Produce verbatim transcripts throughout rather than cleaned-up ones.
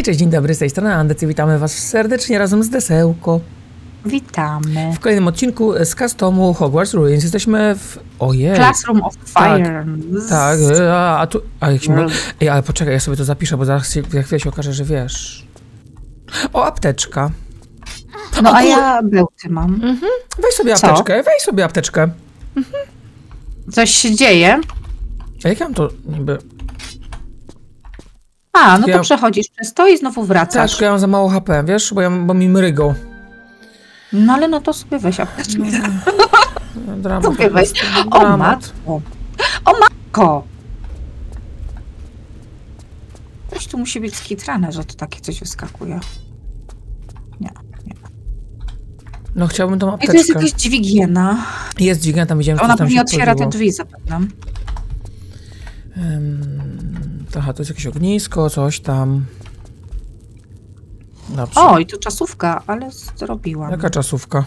Hej, cześć, dzień dobry, z tej strony Andec i witamy was serdecznie razem z Desełko. Witamy. W kolejnym odcinku z customu Hogwarts Ruins jesteśmy w... Ojej. Classroom of Fire. Tak, tak. A, a tu... A jak się ma... Ej, ale poczekaj, ja sobie to zapiszę, bo zaraz się, za chwilę się okaże, że wiesz. O, apteczka. No, o, a ja bełty mam. Mhm. Weź sobie Co? apteczkę, weź sobie apteczkę. Mhm. Coś się dzieje? A jak ja mam to niby... A, no to ja... przechodzisz przez to i znowu wracasz. Tak, ja mam za mało H P, wiesz, bo, ja, bo mi mrygą. No ale no to sobie weź apteczkę. Dramat. Sobie weź. O matko. O matko! Coś tu musi być skitrane, że to takie coś wyskakuje. Nie, nie. No chciałbym tą apteczkę. I to jest jakaś dźwigiena. Jest dźwigiena, tam widziałem, że ona tam się Ona pewnie otwiera podziło. te drzwi, zapewne. Um, aha, to jest jakieś ognisko, coś tam. Dobrze. O, i to czasówka, ale zrobiłam. Jaka czasówka?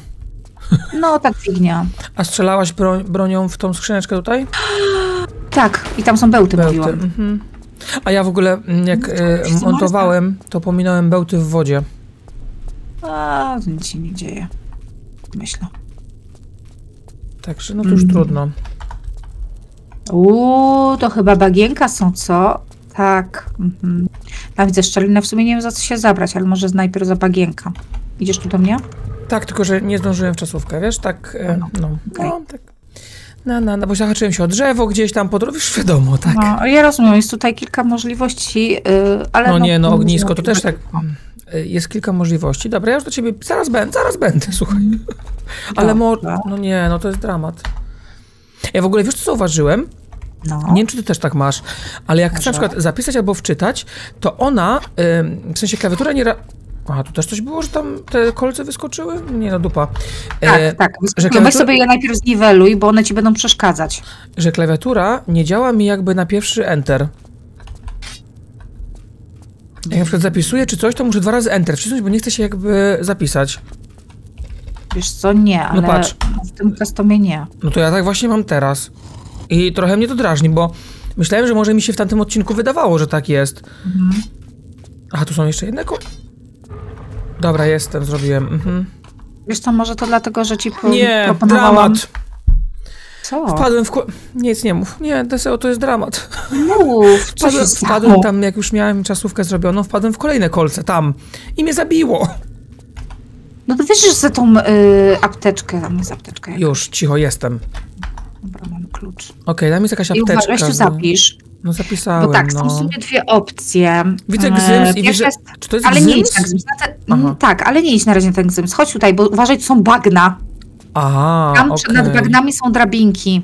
No, tak fignia. A strzelałaś broń, bronią w tą skrzyneczkę tutaj? Tak, i tam są bełty, bełty. mówiłam. Mhm. A ja w ogóle, jak no, to montowałem, to pominąłem bełty w wodzie. A, nic się nie dzieje. Myślę. Także, no to już mm. trudno. Uuu, to chyba bagienka są, co? Tak. Mhm. Ja widzę szczelinę, w sumie nie wiem za co się zabrać, ale może najpierw za bagienka. Idziesz tu do mnie? Tak, tylko że nie zdążyłem w czasówkę, wiesz, tak, no, no, okay. no tak. No, no, no, bo zahaczyłem się o drzewo gdzieś tam, po drodze, już wiadomo, tak. No, ja rozumiem, jest tutaj kilka możliwości, yy, ale... No, no nie, no ognisko, no, to też tak, yy, jest kilka możliwości. Dobra, ja już do ciebie, zaraz będę, zaraz będę, słuchaj. Ale może, no nie, no to jest dramat. Ja w ogóle, wiesz co zauważyłem? No. Nie wiem, czy ty też tak masz, ale jak chcę na przykład zapisać albo wczytać, to ona, ym, w sensie klawiatura nie... Ra... A, tu też coś było, że tam te kolce wyskoczyły? Nie, no dupa. E, tak, tak. Że klawiatura... Weź sobie je najpierw zniweluj, bo one ci będą przeszkadzać. Że klawiatura nie działa mi jakby na pierwszy enter. Jak na przykład zapisuję czy coś, to muszę dwa razy enter wcisnąć, bo nie chcę się jakby zapisać. Wiesz co, nie, ale no patrz. W tym customie nie. No to ja tak właśnie mam teraz. I trochę mnie to drażni, bo myślałem, że może mi się w tamtym odcinku wydawało, że tak jest. Mhm. Aha, tu są jeszcze jedne ko... Dobra, jestem, zrobiłem. Mhm. Wiesz co, może to dlatego, że ci po... Nie, proponowałam... dramat. Co? Wpadłem w... Ku... Nic nie mów. Nie, Deseo, to jest dramat. Mów, co się stało? Wpadłem tam, jak już miałem czasówkę zrobioną, wpadłem w kolejne kolce, tam. I mnie zabiło. No to wiesz, że za tą y, apteczkę, tam jest apteczka. Jakaś. Już, cicho, jestem. Dobra, mam klucz. Okej, okay, tam jest jakaś apteczka. I uważasz, tu zapisz. No, no zapisałem, Bo tak, no. są w sumie dwie opcje. Widzę gzyms i widzę... Czy to jest ale gzyms? Nie idź na gzyms. Te... Tak, ale nie idź na razie na ten gzyms. Chodź tutaj, bo uważaj, to są bagna. Aha, Tam okay. nad bagnami są drabinki.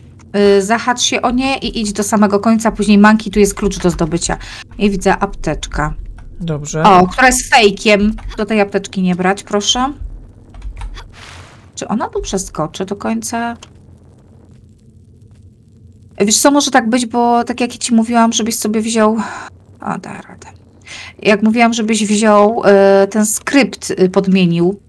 Yy, zahacz się o nie i idź do samego końca. Później manki, tu jest klucz do zdobycia. I widzę apteczka. Dobrze. O, która jest fejkiem. Do tej apteczki nie brać, proszę. Czy ona tu przeskoczy do końca... Wiesz co, może tak być, bo tak jak ci mówiłam, żebyś sobie wziął... A, da radę. Jak mówiłam, żebyś wziął y, ten skrypt, y, podmienił,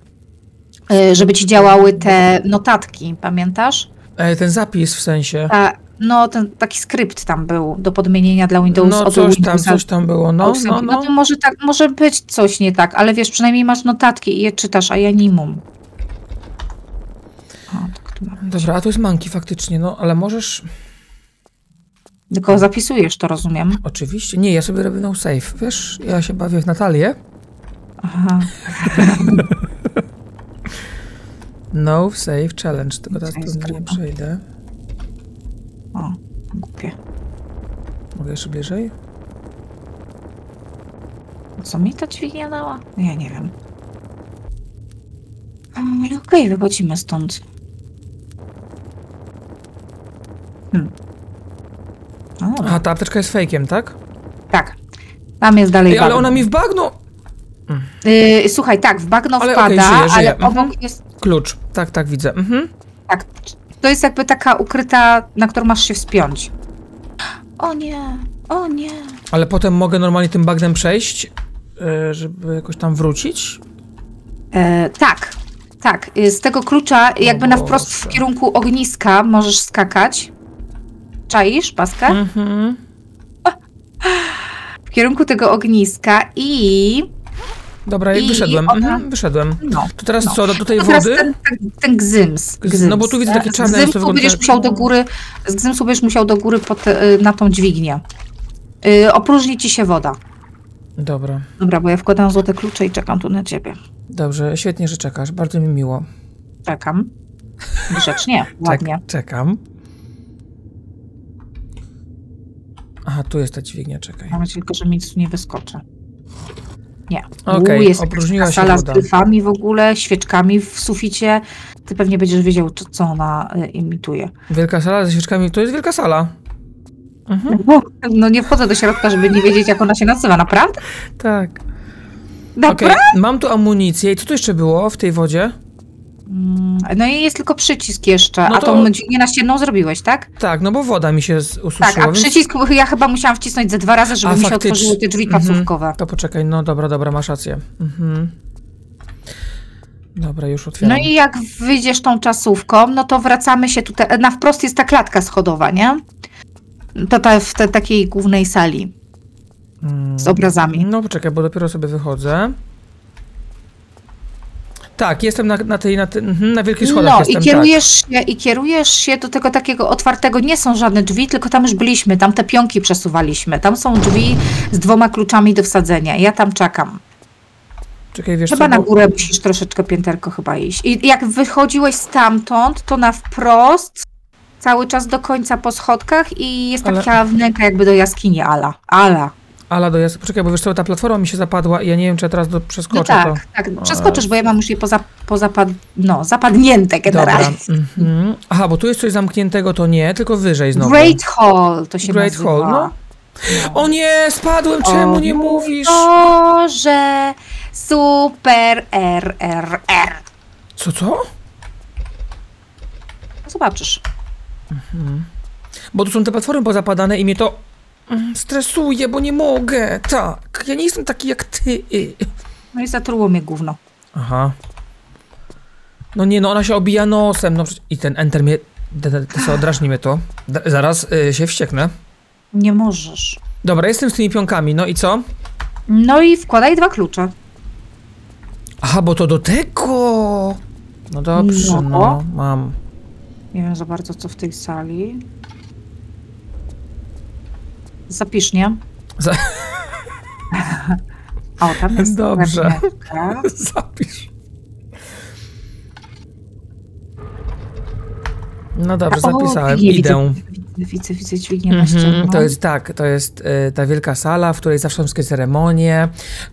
y, żeby ci działały te notatki, pamiętasz? E, ten zapis w sensie. Ta, no, ten taki skrypt tam był do podmienienia dla Windows. No, coś tam, Windows, coś tam było, no, no, no. no to może, tak, może być coś nie tak, ale wiesz, przynajmniej masz notatki i je czytasz, a ja nie mam. O, tak tu mam. Dobra, a to jest manki faktycznie, no, ale możesz... Tylko zapisujesz to, rozumiem. Oczywiście. Nie, ja sobie robię no save. Wiesz, ja się bawię w Natalię. Aha. No save challenge. Tylko teraz tu nie przejdę. O, głupie. Mogę jeszcze bliżej? Co mi ta dźwignia dała? Ja nie wiem. Ale okej, okay, wychodzimy stąd. Hmm. O. A ta apteczka jest fejkiem, tak? Tak. Tam jest dalej. Ej, ale bagno. Ona mi w bagno. Yy, słuchaj, tak, w bagno ale wpada, okay, żyję, żyję. ale obok jest. Klucz. Tak, tak, widzę. Mhm. Tak. To jest jakby taka ukryta, na którą masz się wspiąć. O nie, o nie. Ale potem mogę normalnie tym bagnem przejść, żeby jakoś tam wrócić? Yy, tak, tak. Z tego klucza, jakby na wprost w kierunku ogniska możesz skakać. Czaisz paskę? Mm-hmm. w kierunku tego ogniska i... Dobra, ja wyszedłem, ona... wyszedłem. No, to teraz no. co, do tej wody? Ten, ten, ten gzyms, gzyms. No bo tu widzę takie czarne... Z gzymsu wygląda... będziesz musiał do góry, z gzymsu będziesz musiał do góry pod, na tą dźwignię. Yy, opróżni ci się woda. Dobra. Dobra, bo ja wkładam złote klucze i czekam tu na ciebie. Dobrze, świetnie, że czekasz. Bardzo mi miło. Czekam. Grzecznie, ładnie. Czek, czekam. Aha, tu jest ta dźwignia, czekaj. Mam tylko, że mi nic tu nie wyskoczy. Nie. Okej, okay, opróżniła się sala woda. Z gryfami w ogóle, świeczkami w suficie. Ty pewnie będziesz wiedział, co ona imituje. Wielka sala ze świeczkami, to jest wielka sala. Mhm. No nie wchodzę do środka, żeby nie wiedzieć, jak ona się nazywa, naprawdę? Tak. Naprawdę? Okay. Mam tu amunicję. I co tu jeszcze było w tej wodzie? No i jest tylko przycisk jeszcze, no to... a tą dźwignię naścienną zrobiłeś, tak? Tak, no bo woda mi się ususzyła. Tak, a więc... przycisk ja chyba musiałam wcisnąć ze dwa razy, żeby a, mi się faktycz... otworzyły te drzwi placówkowe. Mhm. To poczekaj, no dobra, dobra, masz rację. Mhm. Dobra, już otwieram. No i jak wyjdziesz tą czasówką, no to wracamy się tutaj, na wprost jest ta klatka schodowa, nie? To ta, w te, takiej głównej sali hmm. z obrazami. No poczekaj, bo dopiero sobie wychodzę. Tak, jestem na, na tej, na, tej, na wielkich schodach. No jestem, i, kierujesz tak. się, i kierujesz się do tego takiego otwartego, nie są żadne drzwi, tylko tam już byliśmy, tam te pionki przesuwaliśmy. Tam są drzwi z dwoma kluczami do wsadzenia. Ja tam czekam. Czekaj, wiesz chyba co, na górę bo... musisz troszeczkę pięterko chyba iść. I jak wychodziłeś stamtąd, to na wprost cały czas do końca po schodkach i jest taka Ale... wnęka jakby do jaskini ala. Ala. Ala do jaskini. Poczekaj, bo wiesz co, ta platforma mi się zapadła i ja nie wiem, czy ja teraz do... przeskoczę. No tak, to... tak. Przeskoczysz, bo ja mam już jej poza, pozapad... no, zapadnięte generalnie. Mm-hmm. Aha, bo tu jest coś zamkniętego, to nie, tylko wyżej znowu. Great Hall to się Great nazywa. Hall, no. No. O nie, spadłem, czemu o, nie mówisz? O, że super R R R. Co, co? Zobaczysz. Mhm. Bo tu są te platformy pozapadane i mnie to stresuje, bo nie mogę. Tak, ja nie jestem taki jak ty. No i zatruło mnie gówno. Aha. No nie, no ona się obija nosem. No i ten enter mnie... Odrażni mnie to. Zaraz y, się wścieknę. Nie możesz. Dobra, jestem z tymi pionkami, no i co? No i wkładaj dwa klucze. Aha, bo to do tego. No dobrze, no, no mam. Nie wiem za bardzo, co w tej sali. Zapisz, nie? Za... O, tam jest... Dobrze. Zapisz. No dobrze, o, zapisałem. Widzę, idę. Widzę, widzę, widzę dźwignię mm -hmm. na to jest tak, to jest y, ta wielka sala, w której zawsze wszystkie ceremonie.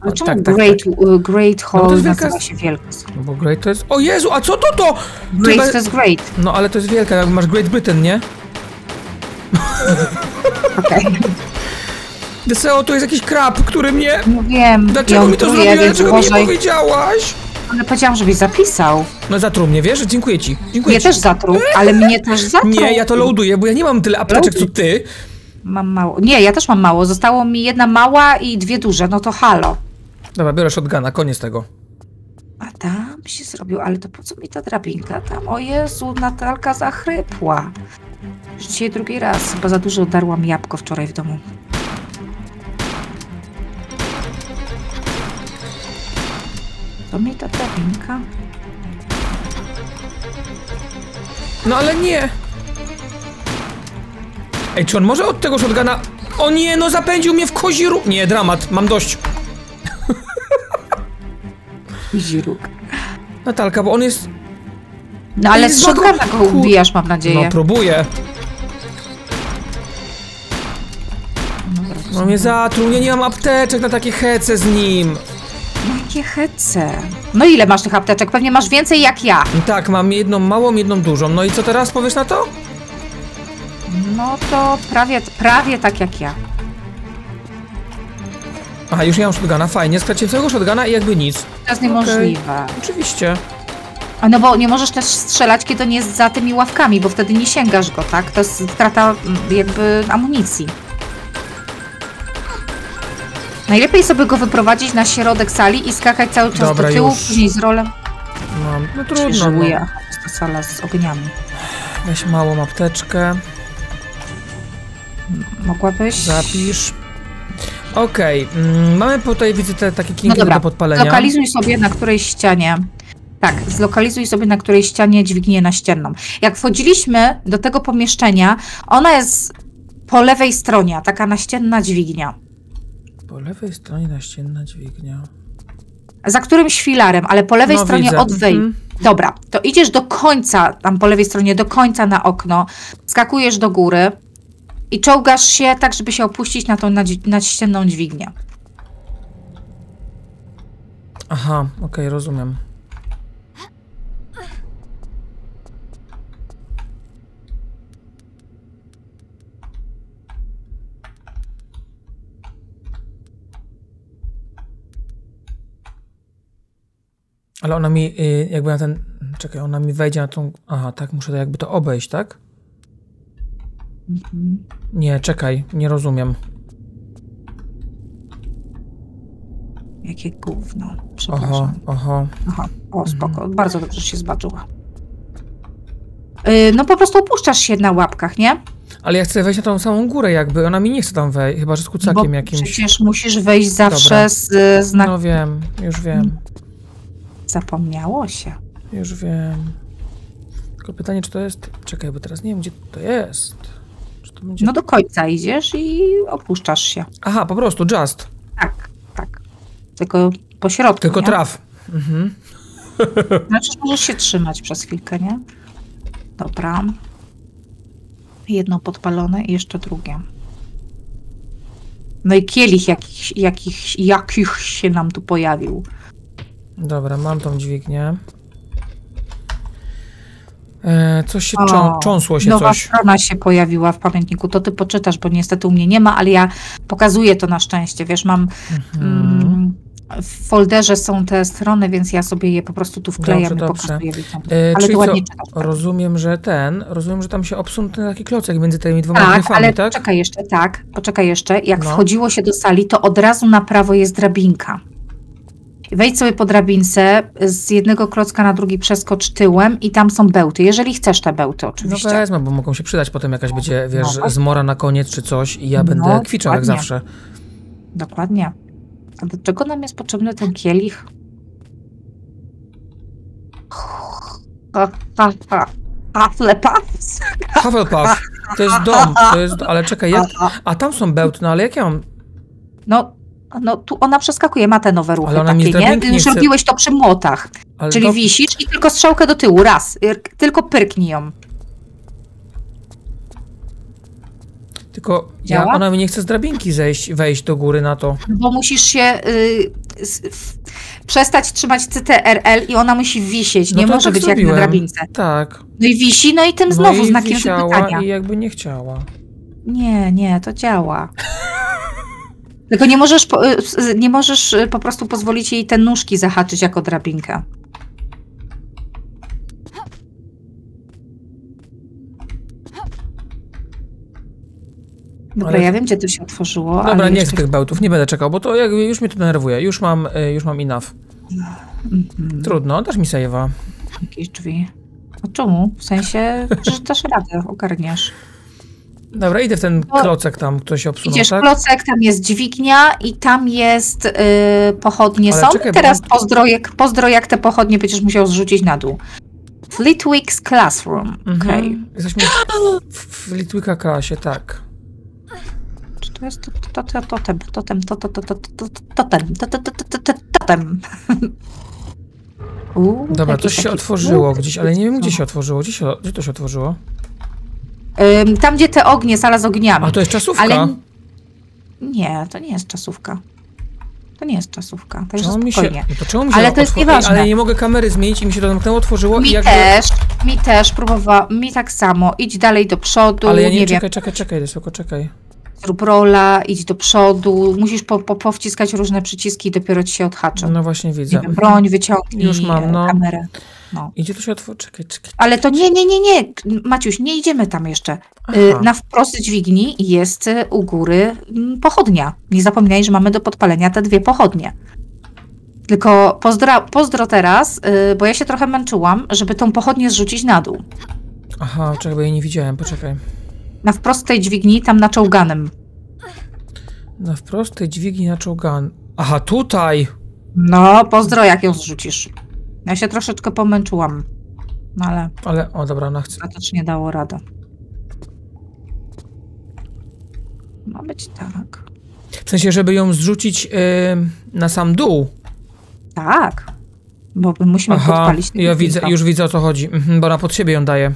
No, czemu tak, great, tak, tak. Great Hall no, to jest wielka... się wielka. No, bo Great to jest... O Jezu, a co to to? Great Ty, to jest Great. No ale to jest wielka, masz Great Britain, nie? Okej. Okay. Deseo, to jest jakiś krab, który mnie... No wiem. Dlaczego ja mi to zrobiła? Dlaczego mi nie powiedziałaś? Ale powiedziałam, żebyś zapisał. No zatruł mnie, wiesz? Dziękuję ci. Dziękuję mnie ci. też zatruł, ale mnie też zatruł. Nie, ja to loaduję, bo ja nie mam tyle apteczek, co ty. Mam mało. Nie, ja też mam mało. Zostało mi jedna mała i dwie duże, no to halo. Dobra, biorę shotguna, koniec tego. A tam się zrobił, ale to po co mi ta drabinka tam? O Jezu, Natalka zachrypła. Już dzisiaj drugi raz, bo za dużo darłam jabłko wczoraj w domu. To mi ta drabinka. No ale nie! Ej, czy on może od tego shotguna... O nie, no zapędził mnie w kozi róg! Nie, dramat, mam dość. Kozi róg. Natalka, bo on jest... No ale z shotguna go ubijasz, mam nadzieję. No próbuję. No mnie zatruł, ja nie mam apteczek na takie hece z nim. Jakie hece? No ile masz tych apteczek? Pewnie masz więcej jak ja. Tak, mam jedną małą, jedną dużą. No i co teraz powiesz na to? No to prawie, prawie tak jak ja. Aha, już nie mam shotguna, fajnie. Skraciłem całego shotguna i jakby nic. To jest niemożliwe. Okay. Oczywiście. A no bo nie możesz też strzelać, kiedy on jest za tymi ławkami, bo wtedy nie sięgasz go, tak? To jest strata jakby amunicji. Najlepiej sobie go wyprowadzić na środek sali i skakać cały czas Dobra, do tyłu, już. później z rolem. No, no trudno. Żałuję, no. To jest sala z ogniami. Weź małą apteczkę. Mogłabyś? Zapisz. Okej, okay. Mamy tutaj, widzę, te takie kinki no do podpalenia. Zlokalizuj sobie na której ścianie. Tak, zlokalizuj sobie na której ścianie dźwignię naścienną. Jak wchodziliśmy do tego pomieszczenia, ona jest po lewej stronie, taka naścienna dźwignia. Po lewej stronie naścienna dźwignia. Za którymś filarem, ale po lewej no, stronie widzę. Od wej. Mhm. Dobra, to idziesz do końca, tam po lewej stronie, do końca na okno, skakujesz do góry i czołgasz się tak, żeby się opuścić na tą nadścienną dźwignię. Aha, okej, okay, rozumiem. Ale ona mi jakby na ten... Czekaj, ona mi wejdzie na tą... Aha, tak, muszę to jakby to obejść, tak? Mhm. Nie, czekaj, nie rozumiem. Jakie gówno, przepraszam. Oho, oho. Aha, o, spoko, mhm. Bardzo dobrze się zbaczyła. Yy, no po prostu opuszczasz się na łapkach, nie? Ale ja chcę wejść na tą samą górę jakby, ona mi nie chce tam wejść, chyba że z kucakiem bo jakimś. Przecież musisz wejść zawsze. Dobra. z... z na... No wiem, już wiem. Zapomniało się. Już wiem. Tylko pytanie, czy to jest... Czekaj, bo teraz nie wiem, gdzie to jest. Czy to będzie... No do końca idziesz i opuszczasz się. Aha, po prostu, just. Tak, tak. Tylko po środku, Tylko nie? traf. Mhm. Znaczy, możesz się trzymać przez chwilkę, nie? Dobra. Jedno podpalone i jeszcze drugie. No i kielich jakichś jakich, jakich się nam tu pojawił. Dobra, mam tą dźwignię. E, coś się o, cząsło się nowa coś. Nowa strona się pojawiła w pamiętniku. To ty poczytasz, bo niestety u mnie nie ma, ale ja pokazuję to na szczęście. Wiesz, mam mhm. mm, w folderze są te strony, więc ja sobie je po prostu tu wklejam dobrze, i pokazuję. Dobrze. Ale e, czyli to ładnie czytasz, tak? Rozumiem, że ten, rozumiem, że tam się obsunął ten taki klocek między tymi dwoma tak, gryfami, ale tak? Poczekaj jeszcze, tak, poczekaj jeszcze. Jak no. wchodziło się do sali, to od razu na prawo jest drabinka. Wejdź sobie po drabince, z jednego klocka na drugi przeskocz tyłem i tam są bełty, jeżeli chcesz te bełty oczywiście. No wezmę, bo mogą się przydać potem jakaś będzie, wiesz, no, zmora na koniec czy coś i ja będę no, kwiczał jak zawsze. Dokładnie. A do czego nam jest potrzebny ten kielich? Hufflepuff? Hufflepuff. To jest dom, to jest, ale czekaj, jak, a tam są bełty, no ale jak ja mam... No. No tu ona przeskakuje, ma te nowe ruchy takie, nie? Ty już chce... robiłeś to przy młotach. Ale czyli do... wisisz i tylko strzałkę do tyłu, raz. Tylko pyrknij ją. Tylko ja, ona mi nie chce z drabinki zejść, wejść do góry na to. Bo musisz się y, s, f, przestać trzymać C T R L i ona musi wisieć, nie no może tak być zrobiłem. Jak na drabince. Tak. No i wisi, no i tym znowu no i znakiem zapytania. I jakby nie chciała. Nie, nie, to działa. Tylko nie możesz, nie możesz po prostu pozwolić jej te nóżki zahaczyć jako drabinkę. Dobra, ale... ja wiem, gdzie to się otworzyło. Dobra, ale nie chcę jeszcze... tych bełtów, nie będę czekał, bo to jak, już mnie to denerwuje. Już mam, już mam enough. Mm-hmm. Trudno, dasz mi save'a. Jakieś drzwi. A czemu? W sensie, że dasz radę, ogarniasz. Dobra, idę w ten klocek tam, ktoś się obsunął, idziesz tak? klocek, tam jest dźwignia i tam jest yy, pochodnie ale są. Czekaj, teraz bo... pozdrojek, pozdrojek te pochodnie będziesz musiał zrzucić na dół. Flitwick's Classroom. Mhm. Okay. Jesteśmy w Flitwicka klasie, tak. Czy to jest totem, totem, totem, totem, totem. Dobra, coś się otworzyło gdzieś, ale nie wiem, gdzie się otworzyło. Gdzie to się otworzyło? Tam, gdzie te ognie, sala z ogniami. A to jest czasówka? Ale... Nie, to nie jest czasówka. To nie jest czasówka, także spokojnie. Mi się... no to czemu mi się ale to jest nieważne. Ale nie mogę kamery zmienić i mi się to zamknęło, otworzyło. Mi i jakby... też, mi też próbowała, mi tak samo. Idź dalej do przodu. Ale ja nie, nie czekaj, wiem. czekaj, czekaj, Desełko, czekaj. Zrób rola, idź do przodu. Musisz po, po, powciskać różne przyciski i dopiero ci się odhaczą. No właśnie widzę. Wiem, broń, wyciągnij Już mam, no. kamerę. No. Idzie to się otworzyć. Czekaj, czekaj. Ale to nie, nie, nie, nie. Maciuś, nie idziemy tam jeszcze. Aha. Na wprost dźwigni jest u góry pochodnia. Nie zapomniaj, że mamy do podpalenia te dwie pochodnie. Tylko pozdro, pozdro teraz, bo ja się trochę męczyłam, żeby tą pochodnię zrzucić na dół. Aha, czekaj, bo jej nie widziałem, poczekaj. Na wprost tej dźwigni, tam na czołganym. Na prostej dźwigni na czołgan. Aha, tutaj! No, pozdro, jak ją zrzucisz. Ja się troszeczkę pomęczyłam. No ale... Ale, o dobra, ona chce... Ostatecznie dało radę. Ma być tak. W sensie, żeby ją zrzucić yy, na sam dół. Tak. Bo musimy Aha, podpalić... Aha, ja widzę, już widzę o co chodzi. Mhm, bo ona pod siebie ją daje.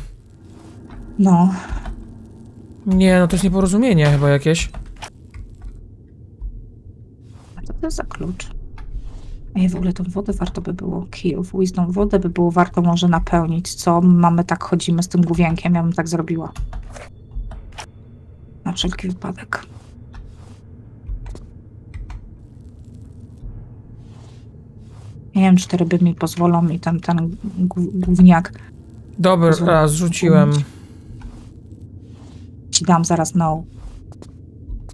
No. Nie, no to jest nieporozumienie chyba jakieś. A co to jest za klucz? Ej, w ogóle tą wodę warto by było... Key of Wisdom, wodę by było warto może napełnić, co? Mamy tak, chodzimy z tym główienkiem, ja bym tak zrobiła. Na wszelki wypadek. Nie wiem, czy te ryby mi pozwolą i tam ten gówniak... Dobra, zrzuciłem. Gównić. Ci dam zaraz no.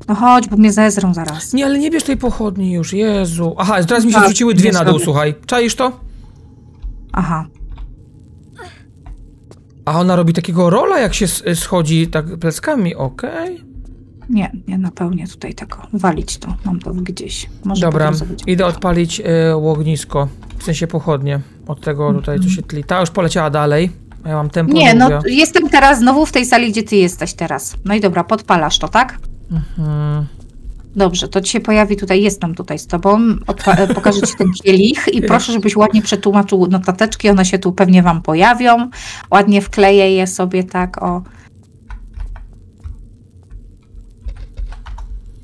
No chodź, bo mnie zezrą zaraz. Nie, ale nie bierz tej pochodni już, Jezu. Aha, teraz mi się zrzuciły dwie na dół, słuchaj. Czaisz to? Aha. A ona robi takiego rola, jak się schodzi tak pleckami, okej. Okay. Nie, nie napełnię tutaj tego. Walić to, mam to gdzieś. Może dobra, idę odpalić y, ognisko, w sensie pochodnie. Od tego tutaj, mm -hmm. co się tli. Ta już poleciała dalej. Ja mam tempo. Nie, no mówię. Jestem teraz znowu w tej sali, gdzie ty jesteś teraz. No i dobra, podpalasz to, tak? Mhm. Dobrze, to ci się pojawi tutaj, jestem tutaj z tobą, Odpa pokażę ci ten kielich i proszę, żebyś ładnie przetłumaczył notateczki, one się tu pewnie wam pojawią. Ładnie wkleję je sobie tak, o.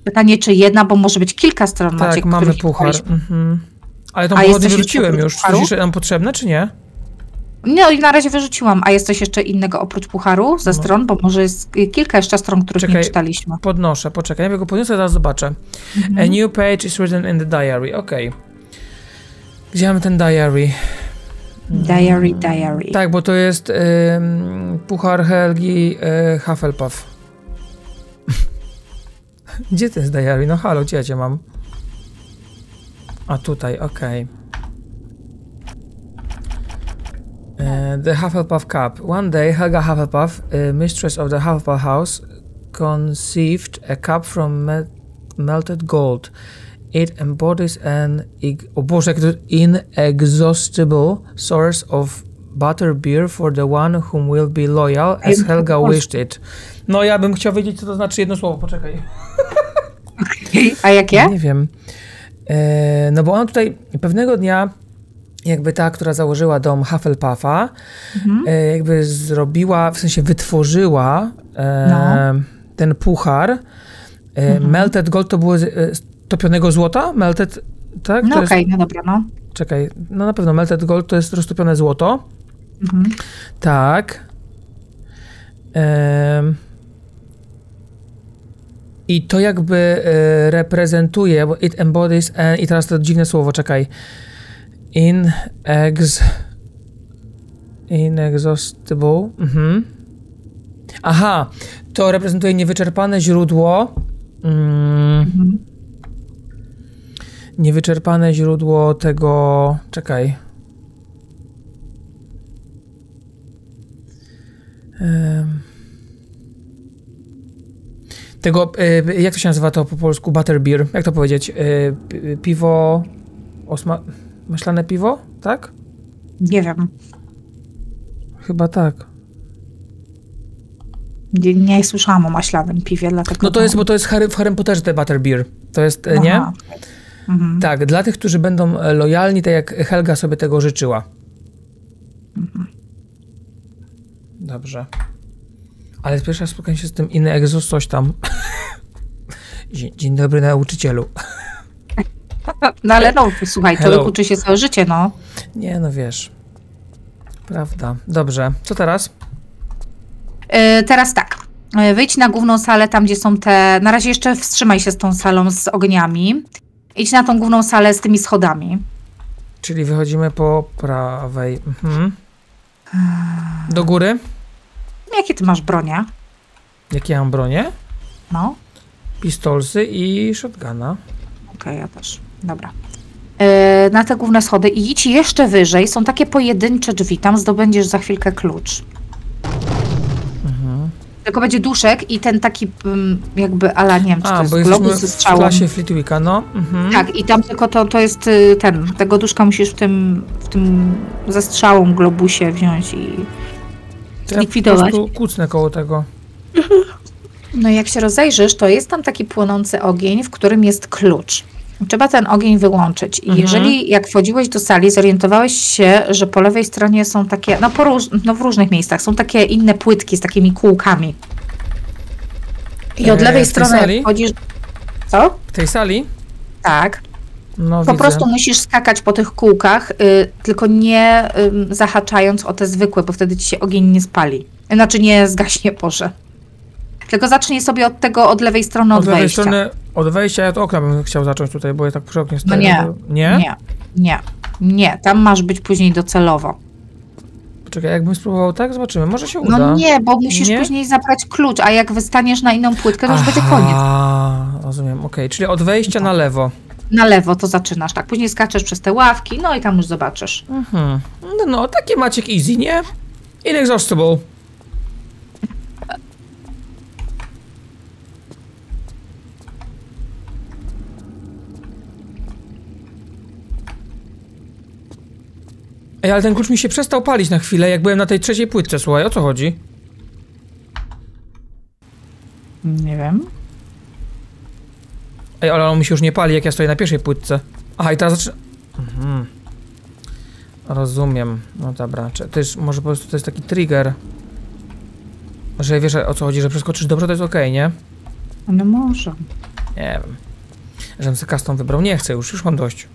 Pytanie, czy jedna, bo może być kilka stron. Tak, macie, mamy puchar. Mhm. Ale tą pochodnię wyrzuciłem już. Coś nam potrzebne, czy nie? No i na razie wyrzuciłam. A jest coś jeszcze innego oprócz pucharu ze stron? Bo może jest kilka jeszcze stron, których czekaj, nie czytaliśmy. podnoszę, poczekaj. Ja go podniosę, zaraz zobaczę. Mm-hmm. A new page is written in the diary. Okej. Okay. Gdzie mamy ten diary? Diary, mm. diary. Tak, bo to jest y, puchar Helgi y, Hufflepuff. Gdzie to jest diary? No halo, gdzie ja cię mam? A tutaj, okej. Okay. Uh, the Hufflepuff Cup. One day, Helga Hufflepuff, uh, mistress of the Hufflepuff House, conceived a cup from me melted gold. It embodies an oh Boże, inexhaustible source of butterbeer for the one whom will be loyal, as Helga wished it. No, ja bym chciał wiedzieć, co to znaczy jedno słowo. Poczekaj. A jakie? Nie wiem. Uh, no, bo ona tutaj pewnego dnia... Jakby ta, która założyła dom Hufflepuffa, mhm. jakby zrobiła, w sensie wytworzyła e, no. ten puchar. E, mhm. Melted gold to było topionego złota? Melted, tak? No okej, okay, jest... no dobra, no. Czekaj, no na pewno melted gold to jest roztopione złoto. Mhm. Tak. E, I to jakby e, reprezentuje, bo it embodies, and, i teraz to dziwne słowo, czekaj. In ex... Inexhaustible. Mhm. Aha, to reprezentuje niewyczerpane źródło. Mm. Mhm. Niewyczerpane źródło tego... Czekaj. Um. Tego, y, jak to się nazywa to po polsku? Butterbeer. Jak to powiedzieć? Y, piwo... Osma... Maślane piwo, tak? Nie wiem. Chyba tak. Nie, nie słyszałam o maślanym piwie, dlatego... No to jest, bo to jest Harry, w Harry Potterze te Butterbeer. To jest, aha, nie? Mhm. Tak, dla tych, którzy będą lojalni, tak jak Helga sobie tego życzyła. Mhm. Dobrze. Ale pierwsza spotkanie się z tym inny egzos coś tam. Dzień dobry, nauczycielu. No ale no, słuchaj, to hello. Uczy się całe życie, no. Nie, no wiesz. Prawda. Dobrze. Co teraz? Yy, teraz tak. Wyjdź na główną salę, tam gdzie są te... Na razie jeszcze wstrzymaj się z tą salą z ogniami. Idź na tą główną salę z tymi schodami. Czyli wychodzimy po prawej. Mhm. Do góry? Jakie ty masz bronie? Jakie ja mam bronie? No. Pistolsy i shotguna. Okej, okay, ja też. Dobra. Yy, na te główne schody i idź jeszcze wyżej. Są takie pojedyncze drzwi. Tam zdobędziesz za chwilkę klucz. Mhm. Tylko będzie duszek i ten taki jakby, ala nie wiem, czy A, to jest globus ze strzałą. w klasie Flitwicka, no. Mhm. Tak, i tam tylko to, to jest ten, tego duszka musisz w tym, w tym ze strzałą globusie wziąć i ja likwidować. Po prostu kucnę koło tego. No i jak się rozejrzysz, to jest tam taki płonący ogień, w którym jest klucz. Trzeba ten ogień wyłączyć. I mhm. jeżeli jak wchodziłeś do sali, zorientowałeś się, że po lewej stronie są takie, no, po róż, no w różnych miejscach, są takie inne płytki z takimi kółkami. I od lewej e, strony jak wchodzisz... Co? W tej sali? Tak. No, po widzę. prostu musisz skakać po tych kółkach, y, tylko nie y, zahaczając o te zwykłe, bo wtedy ci się ogień nie spali. Znaczy nie zgaśnie, Boże. Tylko zacznij sobie od tego, od lewej strony, od, od lewej wejścia. Strony, od wejścia, ja od okna bym chciał zacząć tutaj, bo ja tak przy oknie stoję. No nie, bo... nie, nie, nie, nie, tam masz być później docelowo. Poczekaj, jakbym spróbował tak, zobaczymy, może się uda. No nie, bo musisz nie? później zabrać klucz, a jak wystaniesz na inną płytkę, to już Aha, będzie koniec. Rozumiem, okej, okay. Czyli od wejścia tak. na lewo. Na lewo to zaczynasz, tak, później skaczesz przez te ławki, no i tam już zobaczysz. Mhm. No, no, takie Maciek easy, nie? Inexhaustible. Ej, ale ten klucz mi się przestał palić na chwilę, jak byłem na tej trzeciej płytce, słuchaj, o co chodzi? Nie wiem. Ej, ale on mi się już nie pali, jak ja stoję na pierwszej płytce. Aha, i teraz zaczyna... Mhm. Rozumiem. No dobra, to jest, może po prostu to jest taki trigger. Że wiesz, o co chodzi, że przeskoczysz dobrze, to jest okej, okay, nie? No może. Nie wiem. Żebym sobie custom wybrał, nie chcę już, już mam dość.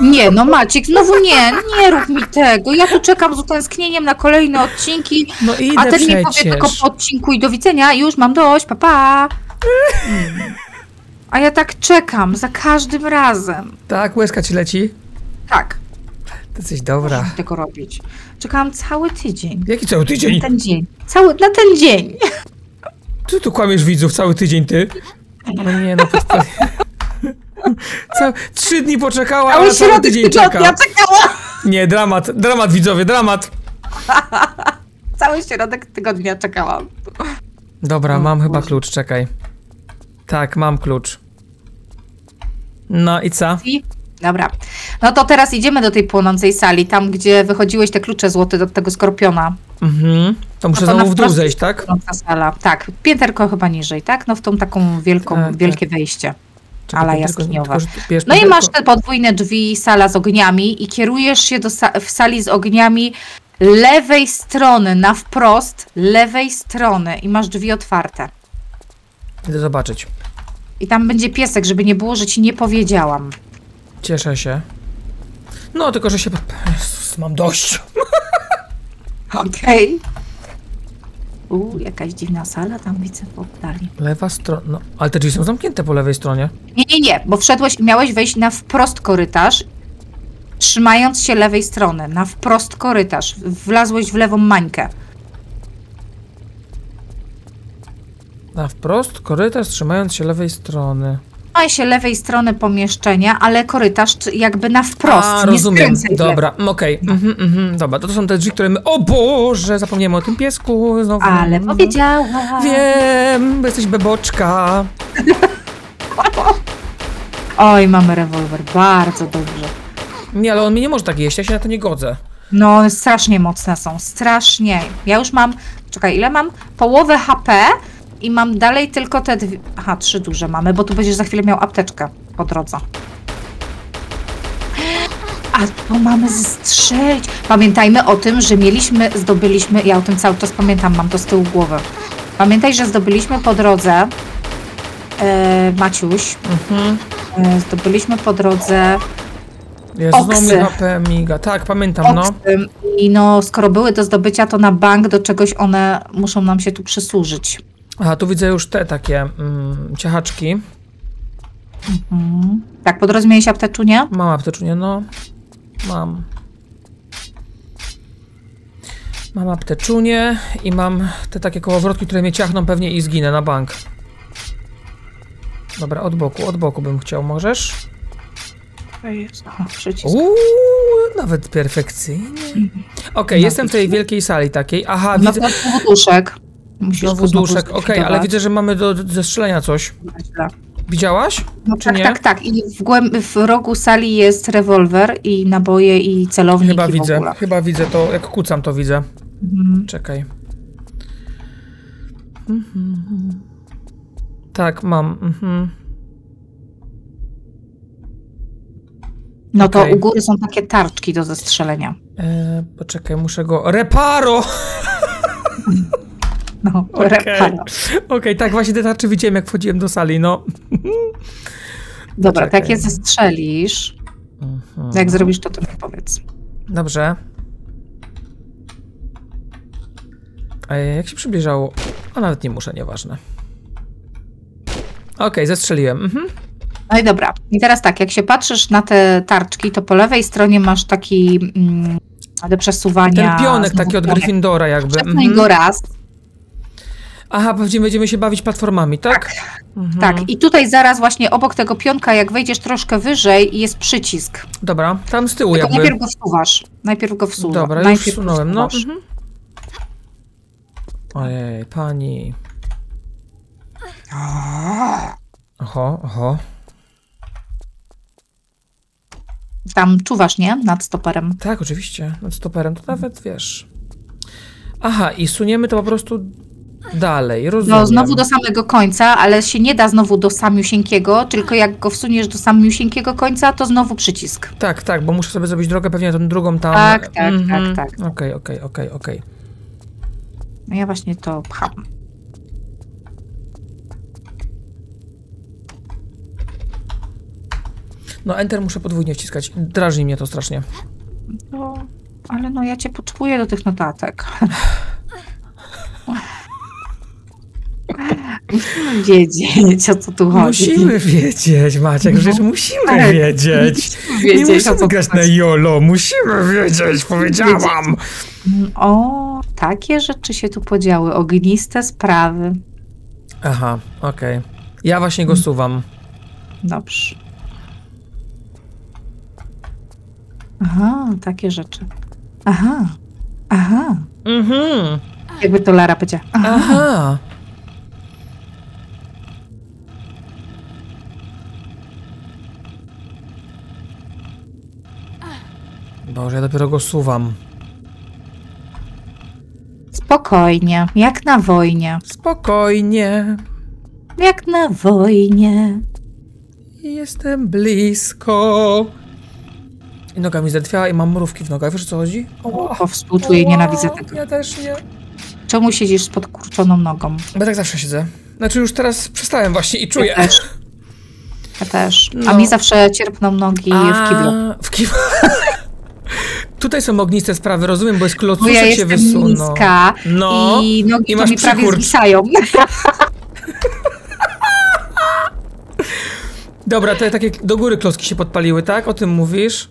Nie, no Maciek, znowu nie, nie rób mi tego. Ja tu czekam z utęsknieniem na kolejne odcinki, no a ten przecież. mi powie tylko po odcinku i do widzenia, już mam dość, pa, pa. Mm. A ja tak czekam, za każdym razem. Tak, łezka ci leci? Tak. Ty jesteś dobra. Muszę tego robić. Czekałam cały tydzień. Jaki cały tydzień? Na ten dzień. Cały, na ten dzień. Ty tu kłamiesz widzów cały tydzień, ty? No nie, no to... Cały, trzy dni poczekała, ale cały tydzień czeka. Nie, dramat, dramat widzowie, dramat. Cały środek tygodnia czekałam. Dobra, mam chyba klucz, czekaj. Tak, mam klucz. No i co? Dobra, no to teraz idziemy do tej płonącej sali, tam gdzie wychodziłeś te klucze złote do tego skorpiona. Mhm, to muszę no to znowu w dół zejść, tak? Sala. Tak, pięterko chyba niżej, tak? No w tą taką wielką, tak, wielkie tak. wejście. Ala jaskiniowa. No i masz te podwójne drzwi, sala z ogniami i kierujesz się do sa w sali z ogniami lewej strony, na wprost lewej strony i masz drzwi otwarte. Idę zobaczyć. I tam będzie piesek, żeby nie było, że ci nie powiedziałam. Cieszę się. No, tylko że się... Jezus, mam dość. Okej. Okay. Uuu, jakaś dziwna sala, tam widzę w oddali. Lewa strona, no, ale te drzwi są zamknięte po lewej stronie. Nie, nie, nie, bo wszedłeś i miałeś wejść na wprost korytarz, trzymając się lewej strony, na wprost korytarz. Wlazłeś w lewą mańkę. Na wprost korytarz, trzymając się lewej strony. Trzymaj się lewej strony pomieszczenia, ale korytarz jakby na wprost. A, rozumiem. Dobra, okej. Okay. Mhm, mhm, dobra, to, to są te drzwi, które my... O Boże, zapomniałem o tym piesku znowu. Ale powiedziałam. Wiem, bo jesteś beboczka. Oj, mamy rewolwer, bardzo dobrze. Nie, ale on mi nie może tak jeść, ja się na to nie godzę. No, strasznie mocne są, strasznie. Ja już mam, czekaj, ile mam? Połowę H P. I mam dalej tylko te dwie... Aha, trzy duże mamy, bo tu będziesz za chwilę miał apteczkę po drodze. A to mamy zestrzelić. Pamiętajmy o tym, że mieliśmy, zdobyliśmy... Ja o tym cały czas pamiętam, mam to z tyłu głowy. Pamiętaj, że zdobyliśmy po drodze... E, Maciuś. Mhm. E, zdobyliśmy po drodze... Jezu, oksy. H P, miga. Tak, pamiętam, oksy. no. I no, skoro były do zdobycia, to na bank do czegoś one muszą nam się tu przysłużyć. Aha, tu widzę już te takie mm, ciachaczki. Mhm. Tak, po drodze miałeś apteczunię? Mam apteczunię, no. Mam. Mam apteczunię i mam te takie kołowrotki, które mnie ciachną pewnie i zginę na bank. Dobra, od boku, od boku bym chciał, możesz? To jest przycisk. Uuu, nawet perfekcyjnie. Okej, okay, jestem w tej wielkiej sali takiej. Aha, widzę... No, Musisz poduszek. Okej, okay, ale widzę, że mamy do zestrzelenia coś. Widziałaś? No, czy tak, nie? tak, tak. I w, głęb w rogu sali jest rewolwer i naboje i celownik. Chyba i widzę, w ogóle. chyba widzę to. Jak kucam, to widzę. Mhm. Czekaj. Mhm. Tak, mam. Mhm. No okay. To u góry są takie tarczki do zestrzelenia. Eee, poczekaj, muszę go... Reparo! No, okay. Reparo. Okej, okay, tak, właśnie te tarczy widziałem, jak wchodziłem do sali, no. Dobra, poczekaj. Tak je zestrzelisz. Uh-huh. Jak zrobisz to, to mi powiedz. Dobrze. A jak się przybliżało? A nawet nie muszę, nieważne. Okej, okay, zestrzeliłem. Mhm. No i dobra. I teraz tak, jak się patrzysz na te tarczki, to po lewej stronie masz taki mm, do przesuwania... Ten pionek taki od Gryffindora jakby. Przesuń go raz. Aha, pewnie będziemy się bawić platformami, tak? Tak. Mhm. Tak. I tutaj zaraz właśnie obok tego pionka, jak wejdziesz troszkę wyżej, jest przycisk. Dobra, tam z tyłu tylko jakby. Najpierw go wsuwasz. Najpierw go wsuwasz. Dobra, najpierw już wsunąłem, no. Mhm. Ojej, pani... Oho, oho. Tam czuwasz, nie? Nad stoperem. Tak, oczywiście. Nad stoperem. To nawet, wiesz... Aha, i suniemy to po prostu dalej. Rozumiem. No, znowu do samego końca, ale się nie da znowu do samiusieńkiego, tylko jak go wsuniesz do samiusieńkiego końca, to znowu przycisk. Tak, tak, bo muszę sobie zrobić drogę pewnie tą drugą tam. Tak, tak, mhm. tak, tak. Okej, okej, okej, okej. No ja właśnie to pcham. No Enter muszę podwójnie wciskać. Drażni mnie to strasznie. No, ale no ja cię potrzebuję do tych notatek. Musimy wiedzieć, o co tu chodzi. Musimy wiedzieć, Maciek, no. Przecież musimy wiedzieć. Musimy wiedzieć. Nie musimy grać na jolo, musimy wiedzieć, powiedziałam. Wiedzieć. O, takie rzeczy się tu podziały, ogniste sprawy. Aha, okej. Okay. Ja właśnie go suwam. Dobrze. Aha, takie rzeczy. Aha, aha. Mhm. Jakby to Lara powiedziała. Aha. Aha. Boże, ja dopiero go suwam. Spokojnie, jak na wojnie. Spokojnie. Jak na wojnie. Jestem blisko. I noga mi zdrętwiała i mam mrówki w nogach. Wiesz, co chodzi? O, współczuję, nienawidzę tego. Ja też nie. Czemu siedzisz z podkurczoną nogą? Bo tak zawsze siedzę. Znaczy już teraz przestałem właśnie i czuję. Ja też. Ja też. No. A mi zawsze cierpną nogi A... w kiblu. W kiblu. Tutaj są ogniste sprawy, rozumiem, bo jest klocuszek ja się wysuną. No. I nogi i masz mi prawie zwisają. Dobra, te takie do góry klocki się podpaliły, tak? O tym mówisz?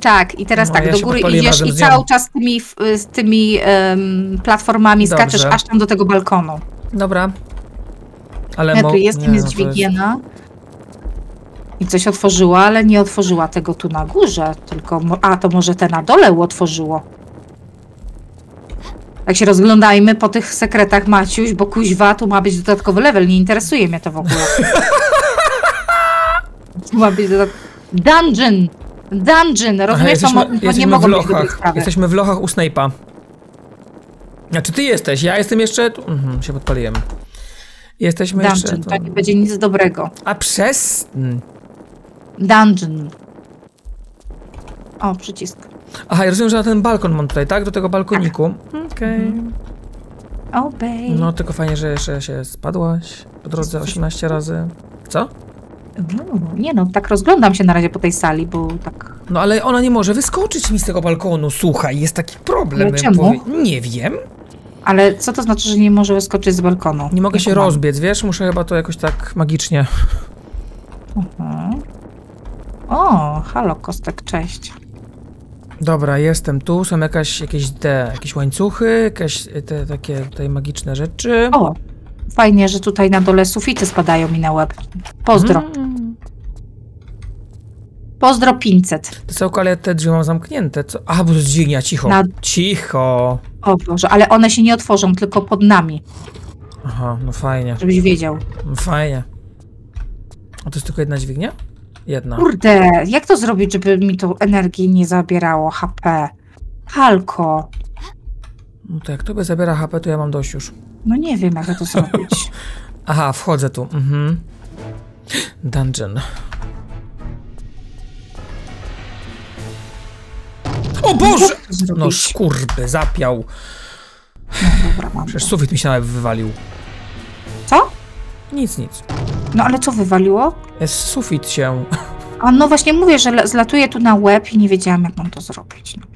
Tak, i teraz no, tak, ja do góry idziesz i cały czas tymi, z tymi um, platformami Dobrze. skaczesz aż tam do tego balkonu. Dobra. Ale ja tu jestem, nie, jest no, dźwigiena. I coś otworzyła, ale nie otworzyła tego tu na górze, tylko... A, to może te na dole otworzyło. Tak się rozglądajmy po tych sekretach, Maciuś, bo kuźwa, tu ma być dodatkowy level, nie interesuje mnie to w ogóle. Tu ma być dodatkowy... Dungeon! Dungeon, rozumiesz, to mo nie mogą być dobre sprawy. Jesteśmy w lochach u Snape'a. Znaczy ty jesteś, ja jestem jeszcze... Tu. Mhm, się podpaliłem. Jesteśmy Dungeon, jeszcze... Dungeon, to nie będzie nic dobrego. A przez... Dungeon. O, przycisk. Aha, ja rozumiem, że na ten balkon mam tutaj, tak? Do tego balkoniku. Okej. Okay. Mm. Obej. No, tylko fajnie, że jeszcze się spadłaś po drodze osiemnaście razy. Co? No, nie no, tak rozglądam się na razie po tej sali, bo tak... No ale ona nie może wyskoczyć mi z tego balkonu, słuchaj, jest taki problem. Ale czemu? Powie... Nie wiem. Ale co to znaczy, że nie może wyskoczyć z balkonu? Nie mogę nie się mam. rozbiec, wiesz, muszę chyba to jakoś tak magicznie... Mhm. O, halo Kostek, cześć. Dobra, jestem tu, są jakaś, jakieś te, jakieś łańcuchy, jakieś te takie tutaj magiczne rzeczy. O. Fajnie, że tutaj na dole sufity spadają mi na łeb. Pozdro. Mm. Pozdro pięćset. Desełko, ale te drzwi mam zamknięte. Co? A, bo dźwignia, cicho. Na... Cicho. O Boże, ale one się nie otworzą, tylko pod nami. Aha, no fajnie. Żebyś wiedział. No fajnie. A to jest tylko jedna dźwignia? Jedna. Kurde, jak to zrobić, żeby mi tą energię nie zabierało H P? Halko. No to jak tobie zabiera H P, to ja mam dość już. No nie wiem, jak to zrobić. Aha, wchodzę tu. Mhm. Dungeon. O Boże! No szkurby, zapiał. No, dobra, mam. Przecież sufit mi się nawet wywalił. Co? Nic, nic. No ale co wywaliło? Jest sufit się. A no właśnie mówię, że zlatuję tu na łeb i nie wiedziałam, jak mam to zrobić. No.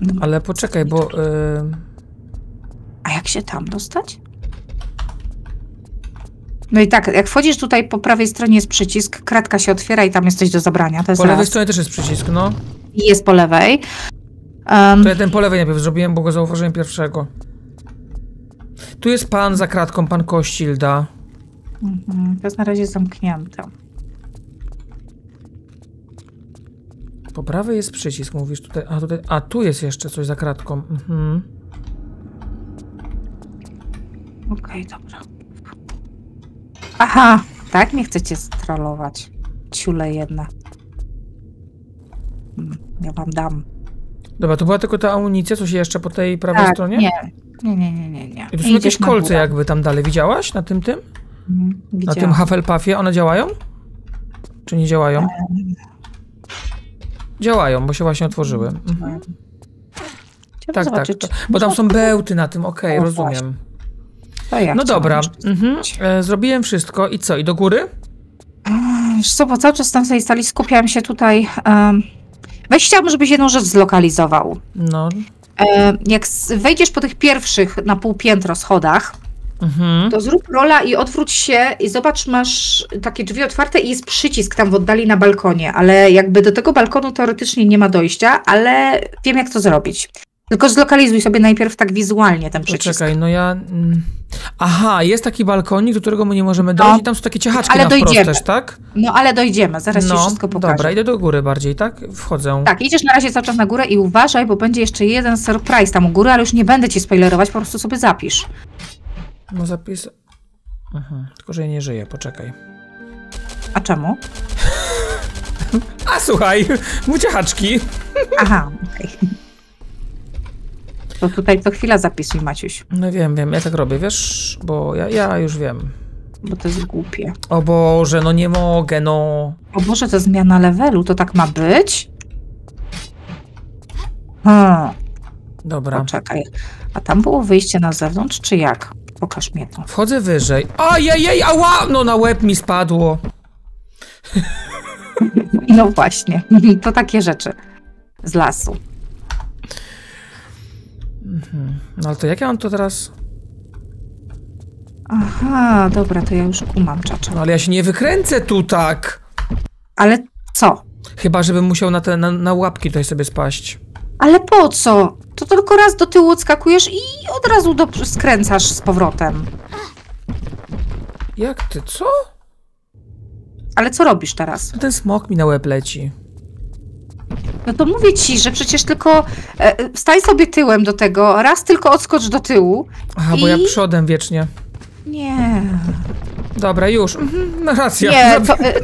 No, ale poczekaj, bo... Y... A jak się tam dostać? No i tak, jak wchodzisz tutaj, po prawej stronie jest przycisk, kratka się otwiera i tam jesteś do zabrania. To jest po lewej raz. Stronie też jest przycisk, no. Jest po lewej. Um, to ja ten po lewej najpierw zrobiłem, bo go zauważyłem pierwszego. Tu jest pan za kratką, pan Kościlda. Mm-hmm, to jest na razie zamknięte. Po prawej jest przycisk, mówisz tutaj. A, tutaj, a tu jest jeszcze coś za kratką. Mhm. Okej, okay, dobra. Aha, tak mnie chcecie strollować. Ciule jedna. Ja wam dam. Dobra, to była tylko ta amunicja, coś jeszcze po tej prawej tak, stronie? Nie, nie, nie, nie, nie, nie. I tu są jakieś kolce jakby tam dalej. Widziałaś na tym tym? Mhm, na tym Hufflepuffie? One działają? Czy nie działają? Ehm. Działają, bo się właśnie otworzyły. Mhm. Tak, zobaczyć, tak. Bo tam są bełty na tym, okej, okay, rozumiem. To ja no dobra, mhm. e, zrobiłem wszystko. I co, i do góry? Wiesz co, bo cały czas tam w tej sali skupiałam się tutaj... Um... Weź, chciałabym, żebyś jedną rzecz zlokalizował. No. E, jak wejdziesz po tych pierwszych na pół piętro schodach, mhm. to zrób rola i odwróć się i zobacz, masz takie drzwi otwarte i jest przycisk tam w oddali na balkonie, ale jakby do tego balkonu teoretycznie nie ma dojścia, ale wiem, jak to zrobić. Tylko zlokalizuj sobie najpierw tak wizualnie ten przycisk. Poczekaj, no ja... Aha, jest taki balkonik, do którego my nie możemy dojść no, i tam są takie ciachaczki na wprost też, tak? No ale dojdziemy, zaraz no, ci wszystko pokażę. Dobra, idę do góry bardziej, tak? Wchodzę. Tak, idziesz na razie cały czas na górę i uważaj, bo będzie jeszcze jeden surprise tam u góry, ale już nie będę ci spoilerować, po prostu sobie zapisz. No zapis... Aha, tylko że ja nie żyję, poczekaj. A czemu? A słuchaj, mu ciachaczki. Aha, okej. Okay. To tutaj co chwila zapisuj, Maciuś. No wiem, wiem, ja tak robię, wiesz, bo ja, ja już wiem. Bo to jest głupie. O Boże, no nie mogę, no. O Boże, to zmiana levelu, to tak ma być? Hmm. Dobra. Poczekaj, a tam było wyjście na zewnątrz, czy jak? Pokaż mnie to. Wchodzę wyżej. Ajajaj, ała! No na łeb mi spadło. No właśnie, to takie rzeczy z lasu. No ale to jak ja mam to teraz? Aha, dobra, to ja już kumam, czacza. No ale ja się nie wykręcę tu tak. Ale co? Chyba, żebym musiał na, te, na, na łapki tutaj sobie spaść. Ale po co? To tylko raz do tyłu odskakujesz i od razu do, skręcasz z powrotem. Jak ty, co? Ale co robisz teraz? No ten smok mi na łeb leci. No to mówię ci, że przecież tylko e, staj sobie tyłem do tego, raz tylko odskocz do tyłu. Aha, i... bo ja przodem wiecznie. Nie. Dobra, już. Mhm, racja. Nie, to, e,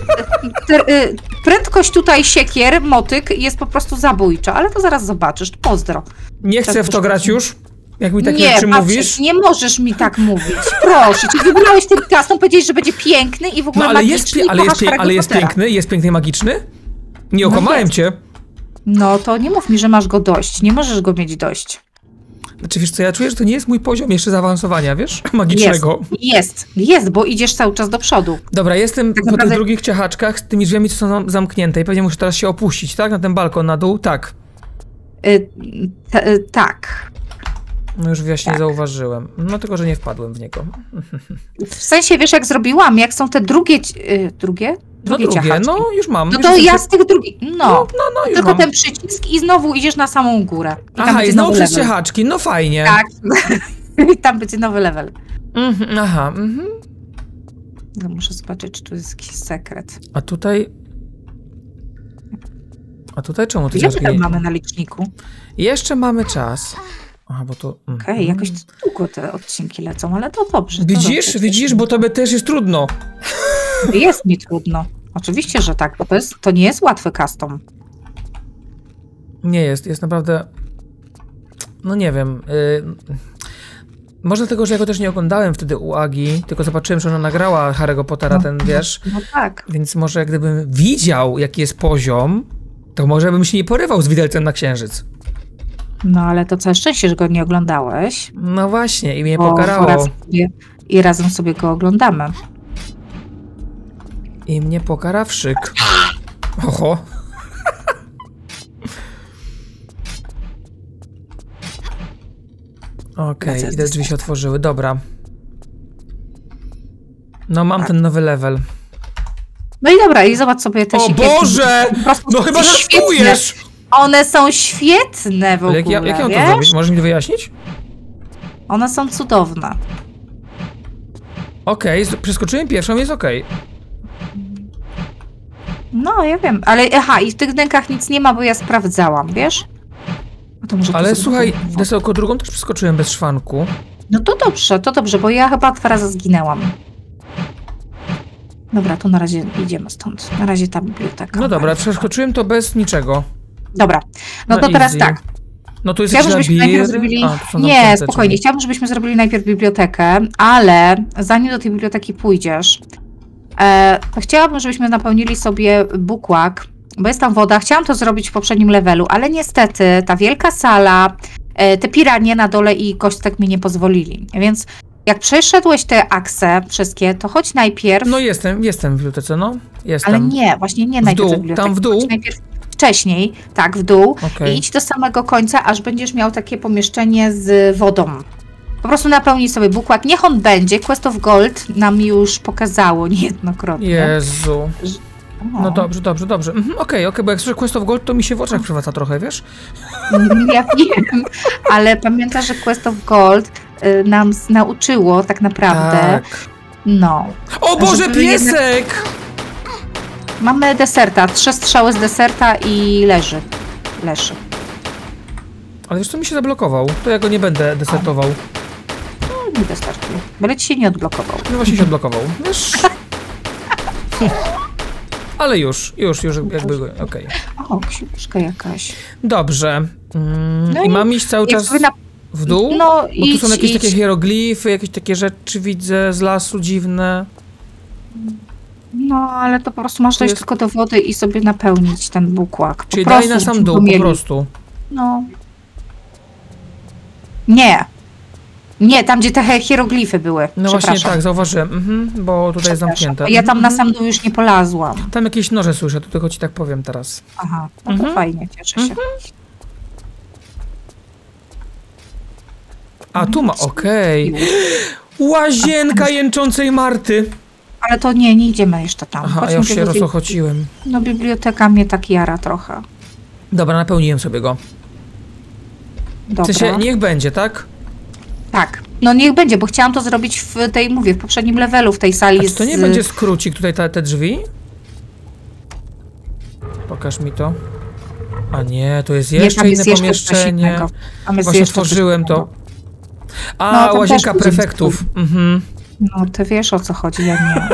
te, e, prędkość tutaj siekier, motyk jest po prostu zabójcza, ale to zaraz zobaczysz. Pozdro. Nie chcę w to grać już? Jak mi takie rzeczy mówisz? Nie możesz mi tak mówić. Proszę, czy wybrałeś ten klasą, powiedziałeś, że będzie piękny i w ogóle no, ale magiczny. Jest, ale, jest, ale, jest, ale jest piękny, jest piękny i magiczny? Nie okłamałem no cię. No to nie mów mi, że masz go dość. Nie możesz go mieć dość. Znaczy wiesz co, ja czuję, że to nie jest mój poziom jeszcze zaawansowania, wiesz? Magicznego. Jest, jest, jest, bo idziesz cały czas do przodu. Dobra, jestem tak po naprawdę... tych drugich ciachaczkach z tymi drzwiami, co są zamknięte i pewnie muszę teraz się opuścić, tak? Na ten balkon, na dół, tak. Y y tak. No już właśnie tak zauważyłem. No tylko, że nie wpadłem w niego. W sensie, wiesz, jak zrobiłam, jak są te drugie... Y drugie? Drugie no drugie, ciachaczki. No już mam. No już to ja z tych drugich, no. no, no, no już tylko mam ten przycisk i znowu idziesz na samą górę. I aha, i znowu przez ciachaczki, no fajnie. Tak, i tam będzie nowy level. Mm -hmm, aha, mhm. Mm no muszę zobaczyć, czy tu jest jakiś sekret. A tutaj... A tutaj czemu ty ciachaczki nie... mamy na liczniku? Jeszcze mamy czas. Aha, bo to... Okej, okay, mm. jakoś długo te odcinki lecą, ale to dobrze. Widzisz, to dobrze, widzisz, bo tobie też jest trudno. Jest mi trudno. Oczywiście, że tak, bo to, jest, to nie jest łatwy custom. Nie jest, jest naprawdę... No nie wiem. Yy... Może dlatego, że ja go też nie oglądałem wtedy u Agi, tylko zobaczyłem, że ona nagrała Harry'ego Pottera, no, ten, wiesz. No tak. Więc może jak gdybym widział, jaki jest poziom, to może bym się nie porywał z widelcem na księżyc. No ale to całe szczęście, że go nie oglądałeś. No właśnie, i mnie bo pokarało. Razem sobie, I razem sobie go oglądamy. I mnie pokarawszyk. Oho. Okej, okay, ile drzwi się otworzyły, dobra. No mam tak. ten nowy level. No i dobra, i zobacz sobie te siekierki. O Boże! No chyba szkujesz! One są świetne w ogóle, jak, jak, jak ja mam to zrobić? Możesz mi wyjaśnić? One są cudowne. Okej, okay, przeskoczyłem pierwszą, jest okej. Okay. No, ja wiem, ale aha, i w tych dękach nic nie ma, bo ja sprawdzałam, wiesz? To może ale słuchaj, Desełko, drugą też przeskoczyłem bez szwanku. No to dobrze, to dobrze, bo ja chyba dwa razy zginęłam. Dobra, to na razie idziemy stąd. Na razie ta biblioteka. No dobra, przeskoczyłem to bez niczego. Dobra, no, no to easy. Teraz tak. No tu jest chciałabym, żebyśmy najpierw zrobili... A, nie, spokojnie, chciałabym, żebyśmy zrobili najpierw bibliotekę, ale zanim do tej biblioteki pójdziesz, e, to chciałabym, żebyśmy napełnili sobie bukłak, bo jest tam woda. Chciałam to zrobić w poprzednim levelu, ale niestety ta wielka sala, te piranie na dole i kostek mi nie pozwolili. Więc jak przeszedłeś te akse wszystkie, to chodź najpierw... No jestem, jestem w bibliotece, no. Jestem. Ale nie, właśnie nie w najpierw dół, w bibliotece. Tam w dół? Chodź najpierw wcześniej, tak, w dół. Okay. I idź do samego końca, aż będziesz miał takie pomieszczenie z wodą. Po prostu napełnij sobie bukłak. Niech on będzie. Quest of Gold nam już pokazało niejednokrotnie. Jezu... No dobrze, dobrze, dobrze. Okej, okay, okej, okay, bo jak słyszę Quest of Gold, to mi się w oczach przywraca trochę, wiesz? Ja wiem, ale pamiętasz, że Quest of Gold y, nam nauczyło tak naprawdę. Tak. No. O Boże, piesek! Jednak... Mamy deserta, trzy strzały z deserta i leży. Leży. Ale wiesz, co mi się zablokował? To ja go nie będę desertował. No, nie desertuj. Byle ci się nie odblokował. No właśnie się odblokował, wiesz? Ale już, już, już jakby, okej. Okay. O, książka jakaś. Dobrze. Mm, no i mam iść cały czas na... w dół? No i tu są jakieś idź. takie hieroglify, jakieś takie rzeczy widzę z lasu dziwne. No, ale to po prostu masz dojść jest... tylko do wody i sobie napełnić ten bukłak. Po Czyli prostu, daj na sam dół, po prostu. No. Nie. Nie, tam gdzie te hieroglify były. No właśnie tak, zauważyłem, mhm, bo tutaj jest zamknięte. Ja tam na sam dół już nie polazłam. Tam jakieś noże słyszę, to tylko ci tak powiem teraz. Aha, no mhm. to fajnie, cieszę się. Mhm. A tu ma, okej. Okay. Łazienka jęczącej Marty. Ale to nie, nie idziemy jeszcze tam. Aha, ja już się rozochociłem. No biblioteka mnie tak jara trochę. Dobra, napełniłem sobie go. Dobra. W sensie, niech będzie, tak? Tak, no niech będzie, bo chciałam to zrobić w tej, mówię, w poprzednim levelu, w tej sali. A czy to nie z... będzie skrócik tutaj ta, te drzwi? Pokaż mi to. A nie, to jest jeszcze nie, jest inne jeszcze pomieszczenie. Właśnie otworzyłem to. A, no, łazienka prefektów. Mhm. No, ty wiesz o co chodzi, ja nie.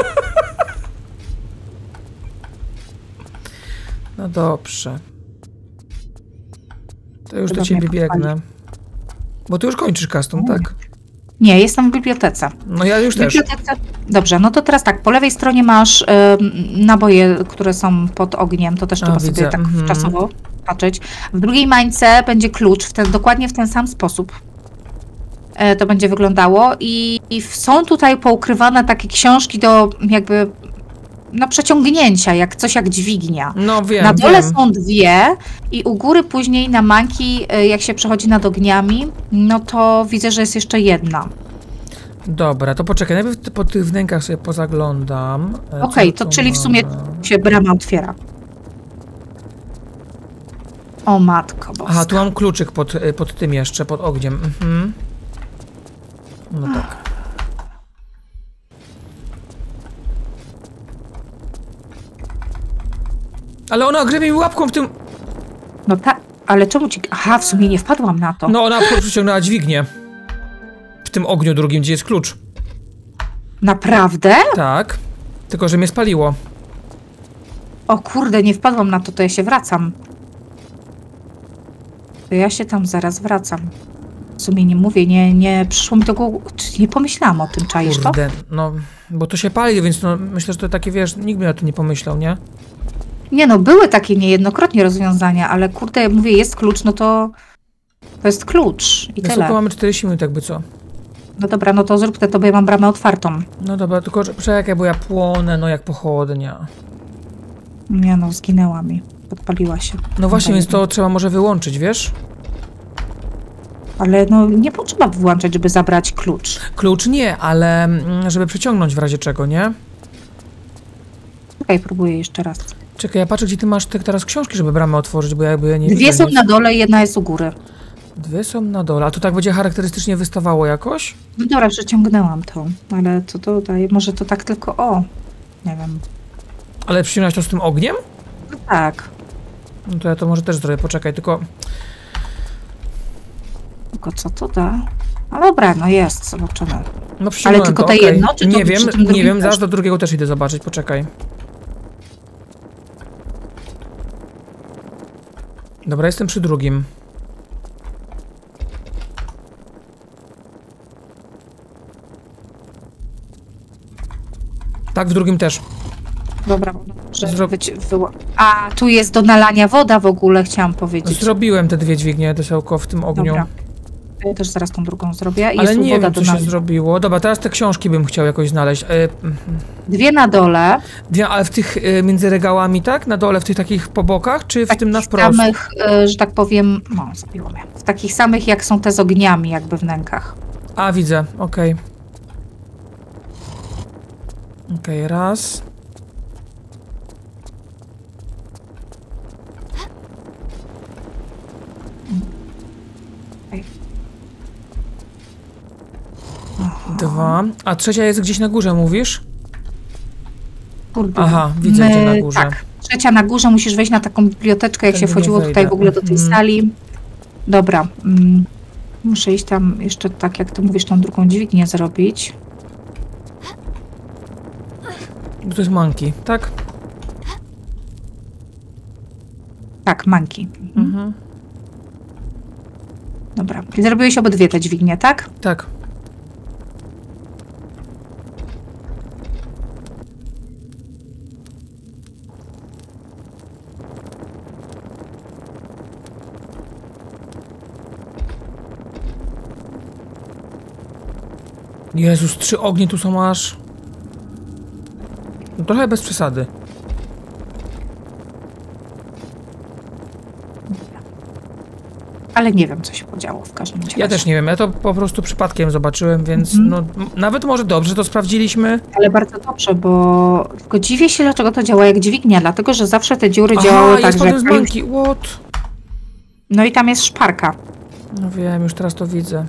No dobrze. To już Chyba do ciebie biegnę. Bo ty już kończysz custom, tak? Nie, jestem w bibliotece. No ja już też. Dobrze, no to teraz tak, po lewej stronie masz y, naboje, które są pod ogniem, to też o, trzeba widzę. sobie tak mm-hmm. czasowo patrzeć. W drugiej mańce będzie klucz, w ten, dokładnie w ten sam sposób y, to będzie wyglądało. I, i są tutaj poukrywane takie książki do jakby no, przeciągnięcia, jak coś jak dźwignia. No wiem, na dole wiem. są dwie i u góry później na manki, jak się przechodzi nad ogniami, no to widzę, że jest jeszcze jedna. Dobra, to poczekaj, najpierw po tych wnękach sobie pozaglądam. Okej, okay, to, to czyli w sumie się brama otwiera. O matko boska. Aha, tu mam kluczyk pod, pod tym jeszcze, pod ogniem. Mhm. No tak. Ale ona grzebie mi łapką w tym... No tak. Ale czemu ci... Aha, w sumie nie wpadłam na to. No ona przyciągnęła dźwignię. W tym ogniu drugim, gdzie jest klucz. Naprawdę? Tak. Tylko, że mnie spaliło. O kurde, nie wpadłam na to, to ja się wracam. To ja się tam zaraz wracam. W sumie nie mówię, nie, nie przyszło mi tego... Nie pomyślałam o tym, czaisz to? No, bo to się pali, więc no, myślę, że to takie, wiesz, nikt by o tym nie pomyślał, nie? Nie no, były takie niejednokrotnie rozwiązania, ale kurde, jak mówię, jest klucz, no to... To jest klucz i no, tyle. Mamy czterdzieści minut, jakby co. No dobra, no to zrób te, to bo ja mam bramę otwartą. No dobra, tylko czekaj, bo ja płonę, no jak pochodnia. Nie no, zginęła mi. Podpaliła się. No właśnie, więc to trzeba może wyłączyć, wiesz? Ale no nie potrzeba wyłączać, żeby zabrać klucz. Klucz nie, ale żeby przyciągnąć w razie czego, nie? Czekaj, próbuję jeszcze raz. Czekaj, ja patrzę, gdzie ty masz te teraz książki, żeby bramę otworzyć, bo jakby nie... Dwie są na dole, jedna jest u góry. Dwie są na dole. A to tak będzie charakterystycznie wystawało jakoś? No dobra, przeciągnęłam to, ale co to daje? Może to tak tylko... O, nie wiem. Ale przyciągnąłeś to z tym ogniem? No tak. No to ja to może też zrobię. Poczekaj, tylko... Tylko co to da? No dobra, no jest, zobaczymy. No ale tylko to, te okay. jedno, czy nie to wiem, przy tym Nie wiem, też? Zaraz do drugiego też idę zobaczyć, poczekaj. Dobra, jestem przy drugim. Tak, w drugim też. Dobra, że Zro... wyło... A, tu jest do nalania woda w ogóle, chciałam powiedzieć. Zrobiłem te dwie dźwignie, Desełko, w tym ogniu. Dobra. Ja też zaraz tą drugą zrobię. Ale jest nie woda wiem, do co się zrobiło. Dobra, teraz te książki bym chciał jakoś znaleźć. E... Dwie na dole. Dwie, ale w tych, e, między regałami, tak? Na dole, w tych takich po bokach, czy w, w tym na wprost? W samych, e, że tak powiem, no, zabiło mnie. W takich samych, jak są te z ogniami, jakby w nękach. A, widzę, okej. Okay. Okej, okay, raz. Okay. Dwa. A trzecia jest gdzieś na górze, mówisz? Kurde. Aha, widzę, My, gdzie na górze. Tak, trzecia na górze, musisz wejść na taką biblioteczkę, jak Ten się wchodziło tutaj w ogóle do tej mm. sali. Dobra. Mm. Muszę iść tam jeszcze, tak jak ty mówisz, tą drugą dźwignię zrobić. To jest manki, tak? Tak, manki. Mhm. Dobra. I zrobiłeś obydwie te dźwignie, tak? Tak. Jezus, trzy ognie tu są aż... No trochę bez przesady. Ale nie wiem, co się podziało w każdym razie. Ja też nie wiem, ja to po prostu przypadkiem zobaczyłem, więc mm-hmm. no, nawet może dobrze to sprawdziliśmy. Ale bardzo dobrze, bo tylko dziwię się, dlaczego to działa jak dźwignia, dlatego że zawsze te dziury Aha, działały tak, że... Banki. What? No i tam jest szparka. No wiem, już teraz to widzę.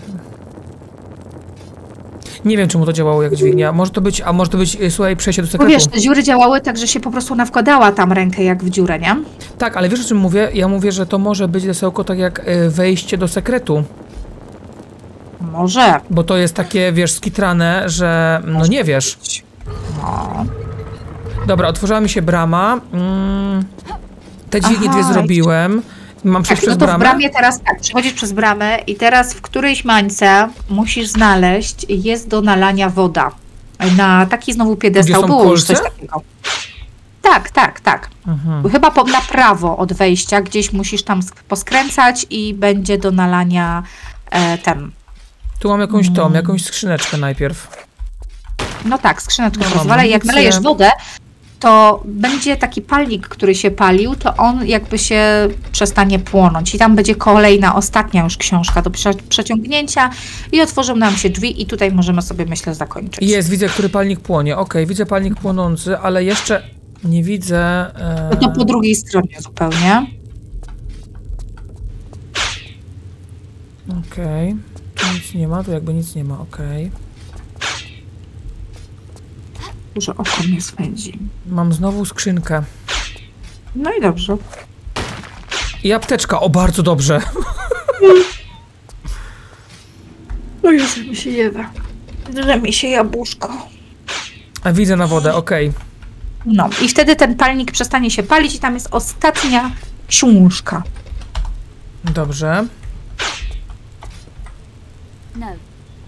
Nie wiem, czemu to działało jak dźwignia. Może to być, a może to być, słuchaj, przejście do sekretu. Wiesz, te dziury działały tak, że się po prostu nawkładała tam rękę jak w dziurę, nie? Tak, ale wiesz, o czym mówię? Ja mówię, że to może być, Desełko, tak jak wejście do sekretu. Może. Bo to jest takie, wiesz, skitrane, że no może nie wiesz. Być. No. Dobra, otworzyła mi się brama. Mm. Te dźwignie Aha, dwie zrobiłem. Mam przejść tak, przez no to w bramie teraz tak, przechodzisz przez bramę i teraz w którejś mańce musisz znaleźć, jest do nalania woda. Na taki znowu piedestał było już coś takiego. Tak, tak, tak. Mhm. Chyba po, na prawo od wejścia, gdzieś musisz tam poskręcać i będzie do nalania e, ten. Tu mam jakąś tom, jakąś skrzyneczkę najpierw. No tak, skrzyneczkę no pozwala i jak nalejesz wodę, to będzie taki palnik, który się palił, to on jakby się przestanie płonąć. I tam będzie kolejna, ostatnia już książka do przeciągnięcia i otworzą nam się drzwi i tutaj możemy sobie, myślę, zakończyć. Jest, widzę, który palnik płonie. Okej, okay, widzę palnik płonący, ale jeszcze nie widzę... E... No to po drugiej stronie zupełnie. Okej, okay. Tu nic nie ma, tu jakby nic nie ma, okej. Okay. Że oko mnie swędzi. Mam znowu skrzynkę. No i dobrze. I apteczka, o bardzo dobrze. No już mi się je da. Drze mi się jabłuszko. A widzę na wodę, okej. Okay. No i wtedy ten palnik przestanie się palić i tam jest ostatnia książka. Dobrze.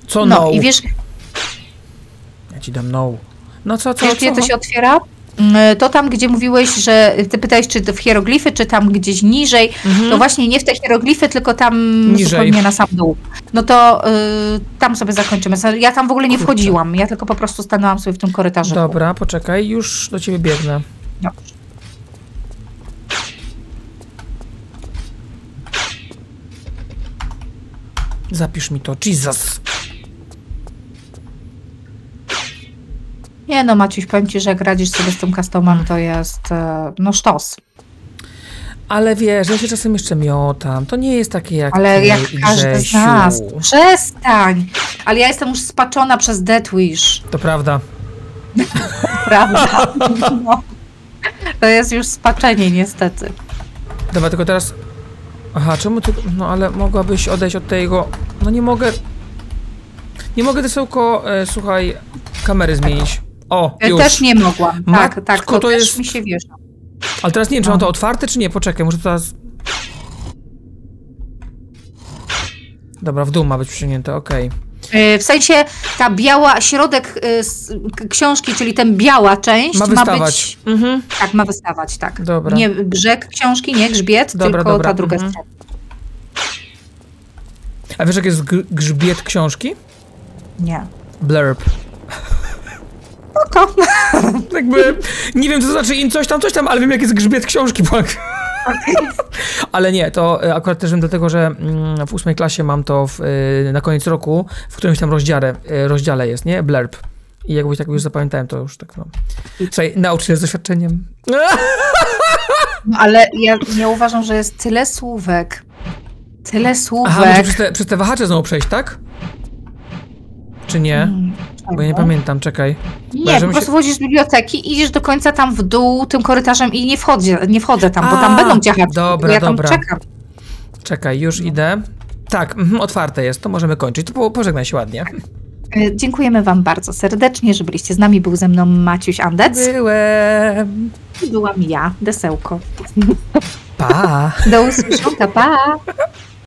Co no? No i wiesz... Ja ci dam no. No co, co, wiesz, co? Wiesz, to się otwiera? To tam, gdzie mówiłeś, że ty pytałeś, czy to w hieroglify, czy tam gdzieś niżej, mhm. to właśnie nie w te hieroglify, tylko tam niżej. Zupełnie na sam dół. No to y, tam sobie zakończymy. Ja tam w ogóle nie wchodziłam, ja tylko po prostu stanęłam sobie w tym korytarzu. Dobra, poczekaj, już do ciebie biegnę. Dobrze. Zapisz mi to, Jesus. Nie no, Maciuś, powiem ci, że jak radzisz sobie z tym customem, to jest, no, sztos. Ale wiesz, ja się czasem jeszcze miotam, to nie jest takie jak... Ale jak każdy z nas, przestań! Ale ja jestem już spaczona przez Death Wish. To prawda. Prawda. No. To jest już spaczenie, niestety. Dobra, tylko teraz... Aha, czemu ty... No ale mogłabyś odejść od tego... No nie mogę... Nie mogę, Desełko, e, słuchaj, kamery zmienić. O, już. Też nie mogłam, tak, Matko, tak, to, to też jest... mi się wierzą. Ale teraz nie wiem, czy mam to otwarte, czy nie, poczekaj, może teraz... Dobra, w dół ma być przesunięte, okej. Okay. W sensie ta biała, środek y, książki, czyli ten biała część ma, ma być... Mhm. Tak, ma wystawać, tak. Dobra. Nie brzeg książki, nie grzbiet, dobra, tylko dobra. Ta druga mhm. strona. A wiesz, jak jest grzbiet książki? Nie. Blurb. Oko. Jakby, nie wiem, co to znaczy im coś tam, coś tam, ale wiem, jak jest grzbiet książki. Ale nie, to akurat też wiem dlatego, że w ósmej klasie mam to w, na koniec roku, w którymś tam rozdziale, rozdziale jest, nie? Blurb. I jakbyś tak już zapamiętałem, to już tak no. Słuchaj, naucz się z doświadczeniem. No, ale ja nie uważam, że jest tyle słówek. Tyle słówek. Aha, muszę przez te, przez te wahacze znowu przejść, tak? Czy nie? Hmm, bo ja nie pamiętam, czekaj. Nie, po prostu się... wchodzisz z biblioteki i idziesz do końca tam w dół tym korytarzem i nie wchodzę, nie wchodzę tam, A, bo tam będą ciachacze. Dobra, ja dobra. Tam czekam. Czekaj, już no. idę. Tak, mm, otwarte jest, to możemy kończyć. To po, pożegnaj się ładnie. Dziękujemy wam bardzo serdecznie, że byliście z nami. Był ze mną Maciuś Andec. Byłem. Byłam ja, Desełko. Pa. Do usłyszonka, pa.